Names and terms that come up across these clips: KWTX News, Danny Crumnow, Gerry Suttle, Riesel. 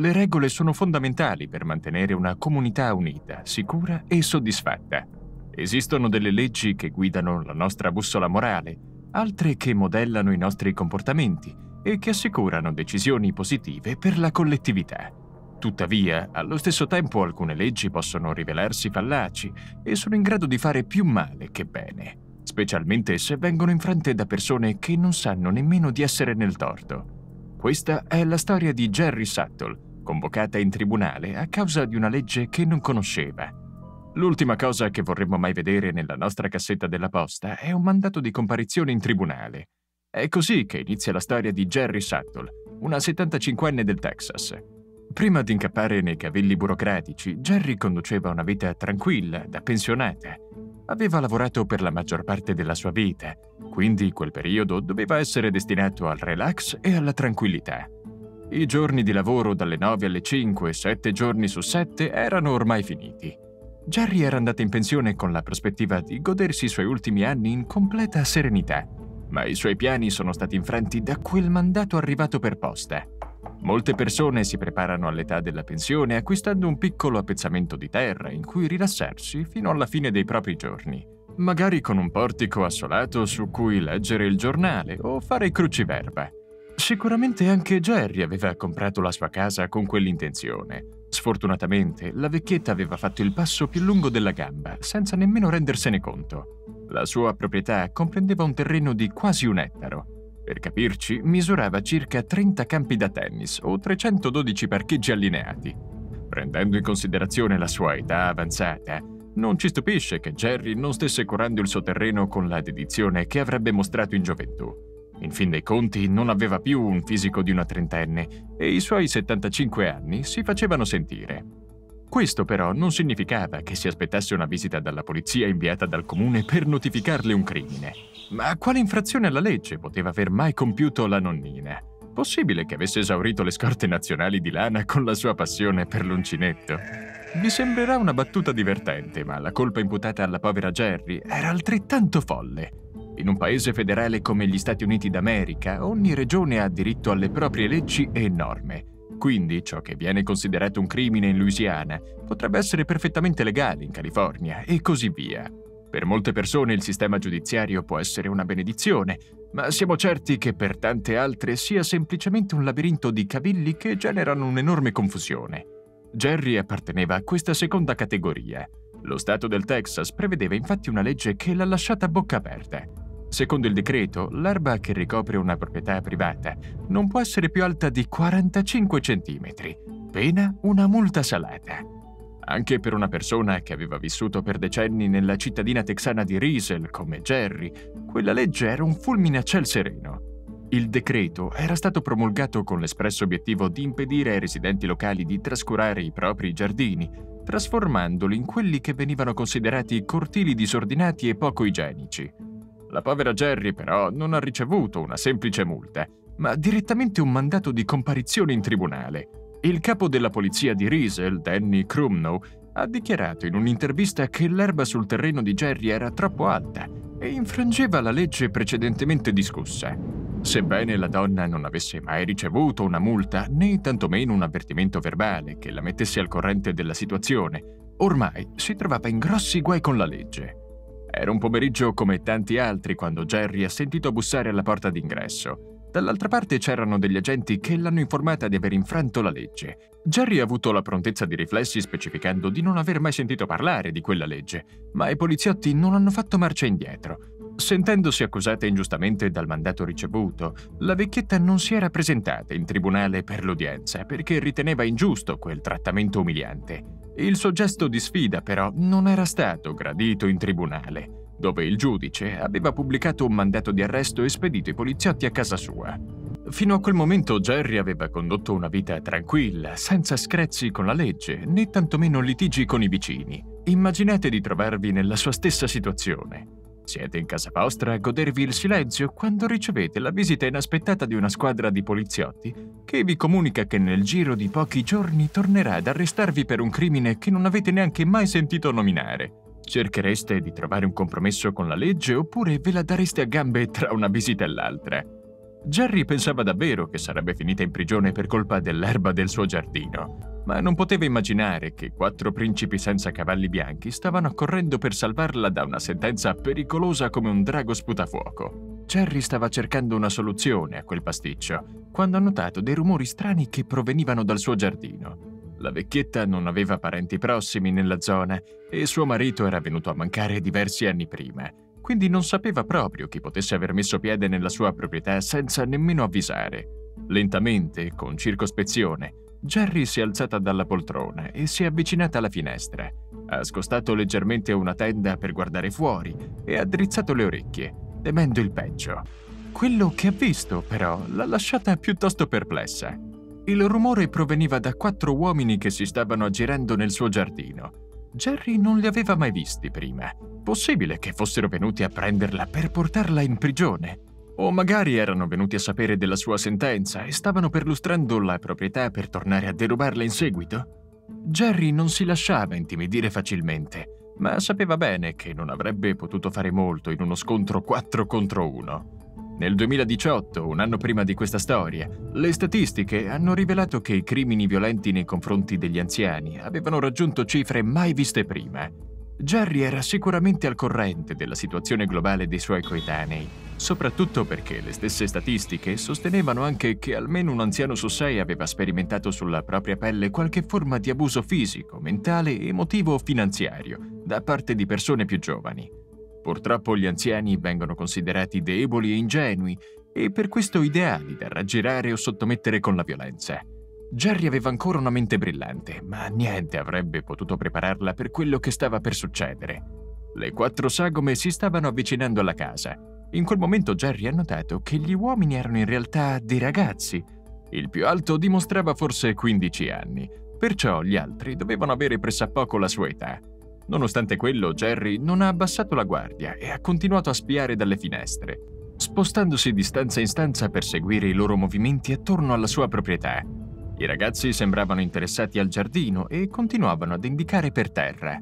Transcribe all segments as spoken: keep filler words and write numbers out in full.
Le regole sono fondamentali per mantenere una comunità unita, sicura e soddisfatta. Esistono delle leggi che guidano la nostra bussola morale, altre che modellano i nostri comportamenti e che assicurano decisioni positive per la collettività. Tuttavia, allo stesso tempo alcune leggi possono rivelarsi fallaci e sono in grado di fare più male che bene, specialmente se vengono infrante da persone che non sanno nemmeno di essere nel torto. Questa è la storia di Gerry Suttle, convocata in tribunale a causa di una legge che non conosceva. L'ultima cosa che vorremmo mai vedere nella nostra cassetta della posta è un mandato di comparizione in tribunale. È così che inizia la storia di Gerry Suttle, una settantacinquenne del Texas. Prima di incappare nei cavilli burocratici, Gerry conduceva una vita tranquilla, da pensionata. Aveva lavorato per la maggior parte della sua vita, quindi quel periodo doveva essere destinato al relax e alla tranquillità. I giorni di lavoro dalle nove alle cinque, sette giorni su sette, erano ormai finiti. Gerry era andato in pensione con la prospettiva di godersi i suoi ultimi anni in completa serenità, ma i suoi piani sono stati infranti da quel mandato arrivato per posta. Molte persone si preparano all'età della pensione acquistando un piccolo appezzamento di terra in cui rilassarsi fino alla fine dei propri giorni, magari con un portico assolato su cui leggere il giornale o fare cruciverba. Sicuramente anche Gerry aveva comprato la sua casa con quell'intenzione. Sfortunatamente, la vecchietta aveva fatto il passo più lungo della gamba, senza nemmeno rendersene conto. La sua proprietà comprendeva un terreno di quasi un ettaro. Per capirci, misurava circa trenta campi da tennis o trecentododici parcheggi allineati. Prendendo in considerazione la sua età avanzata, non ci stupisce che Gerry non stesse curando il suo terreno con la dedizione che avrebbe mostrato in gioventù. In fin dei conti, non aveva più un fisico di una trentenne e i suoi settantacinque anni si facevano sentire. Questo però non significava che si aspettasse una visita dalla polizia inviata dal comune per notificarle un crimine. Ma quale infrazione alla legge poteva aver mai compiuto la nonnina? Possibile che avesse esaurito le scorte nazionali di lana con la sua passione per l'uncinetto? Vi sembrerà una battuta divertente, ma la colpa imputata alla povera Gerry era altrettanto folle. In un paese federale come gli Stati Uniti d'America, ogni regione ha diritto alle proprie leggi e norme. Quindi ciò che viene considerato un crimine in Louisiana potrebbe essere perfettamente legale in California e così via. Per molte persone il sistema giudiziario può essere una benedizione, ma siamo certi che per tante altre sia semplicemente un labirinto di cavilli che generano un'enorme confusione. Gerry apparteneva a questa seconda categoria. Lo Stato del Texas prevedeva infatti una legge che l'ha lasciata a bocca aperta. Secondo il decreto, l'erba che ricopre una proprietà privata non può essere più alta di quarantacinque centimetri, pena una multa salata. Anche per una persona che aveva vissuto per decenni nella cittadina texana di Riesel, come Gerry, quella legge era un fulmine a ciel sereno. Il decreto era stato promulgato con l'espresso obiettivo di impedire ai residenti locali di trascurare i propri giardini, trasformandoli in quelli che venivano considerati cortili disordinati e poco igienici. La povera Gerry, però, non ha ricevuto una semplice multa, ma direttamente un mandato di comparizione in tribunale. Il capo della polizia di Riesel, Danny Crumnow, ha dichiarato in un'intervista che l'erba sul terreno di Gerry era troppo alta e infrangeva la legge precedentemente discussa. Sebbene la donna non avesse mai ricevuto una multa né tantomeno un avvertimento verbale che la mettesse al corrente della situazione, ormai si trovava in grossi guai con la legge. Era un pomeriggio come tanti altri quando Gerry ha sentito bussare alla porta d'ingresso. Dall'altra parte c'erano degli agenti che l'hanno informata di aver infranto la legge. Gerry ha avuto la prontezza di riflessi specificando di non aver mai sentito parlare di quella legge, ma i poliziotti non hanno fatto marcia indietro. Sentendosi accusata ingiustamente dal mandato ricevuto, la vecchietta non si era presentata in tribunale per l'udienza perché riteneva ingiusto quel trattamento umiliante. Il suo gesto di sfida, però, non era stato gradito in tribunale, dove il giudice aveva pubblicato un mandato di arresto e spedito i poliziotti a casa sua. Fino a quel momento Gerry aveva condotto una vita tranquilla, senza screzi con la legge, né tantomeno litigi con i vicini. Immaginate di trovarvi nella sua stessa situazione. Siete in casa vostra a godervi il silenzio quando ricevete la visita inaspettata di una squadra di poliziotti che vi comunica che nel giro di pochi giorni tornerà ad arrestarvi per un crimine che non avete neanche mai sentito nominare. Cerchereste di trovare un compromesso con la legge oppure ve la dareste a gambe tra una visita e l'altra? Gerry pensava davvero che sarebbe finita in prigione per colpa dell'erba del suo giardino, ma non poteva immaginare che quattro principi senza cavalli bianchi stavano correndo per salvarla da una sentenza pericolosa come un drago sputafuoco. Gerry stava cercando una soluzione a quel pasticcio, quando ha notato dei rumori strani che provenivano dal suo giardino. La vecchietta non aveva parenti prossimi nella zona e suo marito era venuto a mancare diversi anni prima, quindi non sapeva proprio chi potesse aver messo piede nella sua proprietà senza nemmeno avvisare. Lentamente, con circospezione, Gerry si è alzata dalla poltrona e si è avvicinata alla finestra. Ha scostato leggermente una tenda per guardare fuori e ha drizzato le orecchie, temendo il peggio. Quello che ha visto, però, l'ha lasciata piuttosto perplessa. Il rumore proveniva da quattro uomini che si stavano aggirando nel suo giardino. Gerry non li aveva mai visti prima. Possibile che fossero venuti a prenderla per portarla in prigione? O magari erano venuti a sapere della sua sentenza e stavano perlustrando la proprietà per tornare a derubarla in seguito? Gerry non si lasciava intimidire facilmente, ma sapeva bene che non avrebbe potuto fare molto in uno scontro quattro contro uno. Nel duemiladiciotto, un anno prima di questa storia, le statistiche hanno rivelato che i crimini violenti nei confronti degli anziani avevano raggiunto cifre mai viste prima. Gerry era sicuramente al corrente della situazione globale dei suoi coetanei, soprattutto perché le stesse statistiche sostenevano anche che almeno un anziano su sei aveva sperimentato sulla propria pelle qualche forma di abuso fisico, mentale, emotivo o finanziario da parte di persone più giovani. Purtroppo gli anziani vengono considerati deboli e ingenui e per questo ideali da raggirare o sottomettere con la violenza. Gerry aveva ancora una mente brillante, ma niente avrebbe potuto prepararla per quello che stava per succedere. Le quattro sagome si stavano avvicinando alla casa. In quel momento Gerry ha notato che gli uomini erano in realtà dei ragazzi. Il più alto dimostrava forse quindici anni, perciò gli altri dovevano avere pressappoco la sua età. Nonostante quello, Gerry non ha abbassato la guardia e ha continuato a spiare dalle finestre, spostandosi di stanza in stanza per seguire i loro movimenti attorno alla sua proprietà. I ragazzi sembravano interessati al giardino e continuavano ad indicare per terra.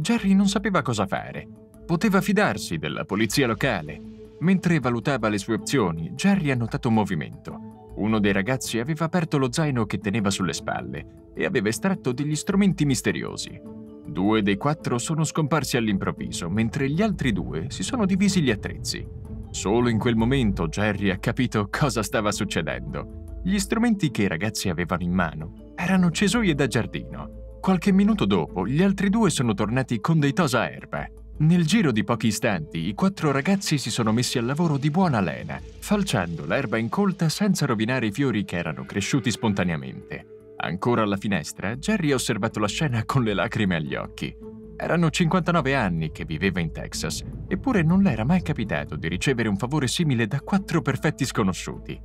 Gerry non sapeva cosa fare. Poteva fidarsi della polizia locale. Mentre valutava le sue opzioni, Gerry ha notato un movimento. Uno dei ragazzi aveva aperto lo zaino che teneva sulle spalle e aveva estratto degli strumenti misteriosi. Due dei quattro sono scomparsi all'improvviso, mentre gli altri due si sono divisi gli attrezzi. Solo in quel momento Gerry ha capito cosa stava succedendo. Gli strumenti che i ragazzi avevano in mano erano cesoie da giardino. Qualche minuto dopo, gli altri due sono tornati con dei tosaerba. Nel giro di pochi istanti, i quattro ragazzi si sono messi al lavoro di buona lena, falciando l'erba incolta senza rovinare i fiori che erano cresciuti spontaneamente. Ancora alla finestra, Gerry ha osservato la scena con le lacrime agli occhi. Erano cinquantanove anni che viveva in Texas, eppure non le era mai capitato di ricevere un favore simile da quattro perfetti sconosciuti.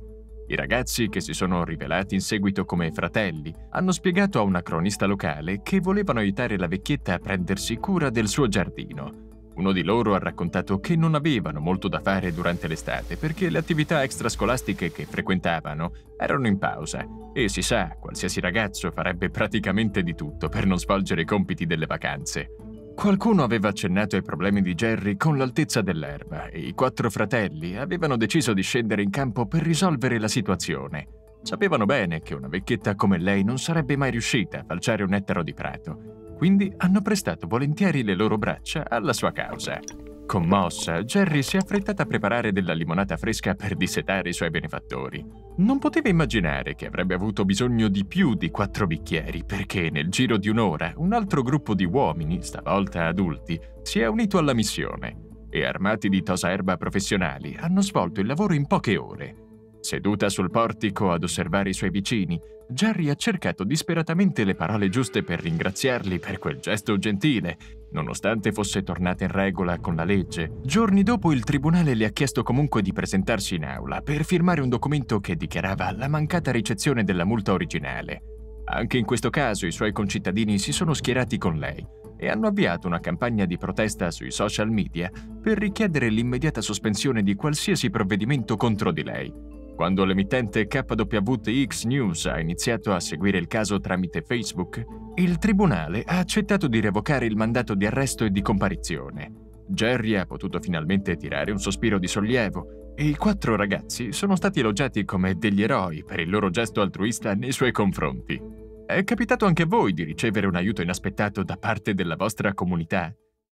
I ragazzi, che si sono rivelati in seguito come fratelli, hanno spiegato a una cronista locale che volevano aiutare la vecchietta a prendersi cura del suo giardino. Uno di loro ha raccontato che non avevano molto da fare durante l'estate perché le attività extrascolastiche che frequentavano erano in pausa e si sa, qualsiasi ragazzo farebbe praticamente di tutto per non svolgere i compiti delle vacanze. Qualcuno aveva accennato ai problemi di Gerry con l'altezza dell'erba e i quattro fratelli avevano deciso di scendere in campo per risolvere la situazione. Sapevano bene che una vecchietta come lei non sarebbe mai riuscita a falciare un ettaro di prato. Quindi hanno prestato volentieri le loro braccia alla sua causa. Commossa, Gerry si è affrettata a preparare della limonata fresca per dissetare i suoi benefattori. Non poteva immaginare che avrebbe avuto bisogno di più di quattro bicchieri, perché nel giro di un'ora un altro gruppo di uomini, stavolta adulti, si è unito alla missione e armati di tosaerba professionali hanno svolto il lavoro in poche ore. Seduta sul portico ad osservare i suoi vicini, Gerry ha cercato disperatamente le parole giuste per ringraziarli per quel gesto gentile. Nonostante fosse tornata in regola con la legge, giorni dopo il tribunale le ha chiesto comunque di presentarsi in aula per firmare un documento che dichiarava la mancata ricezione della multa originale. Anche in questo caso i suoi concittadini si sono schierati con lei e hanno avviato una campagna di protesta sui social media per richiedere l'immediata sospensione di qualsiasi provvedimento contro di lei. Quando l'emittente K W T X News ha iniziato a seguire il caso tramite Facebook, il tribunale ha accettato di revocare il mandato di arresto e di comparizione. Gerry ha potuto finalmente tirare un sospiro di sollievo e i quattro ragazzi sono stati elogiati come degli eroi per il loro gesto altruista nei suoi confronti. È capitato anche a voi di ricevere un aiuto inaspettato da parte della vostra comunità?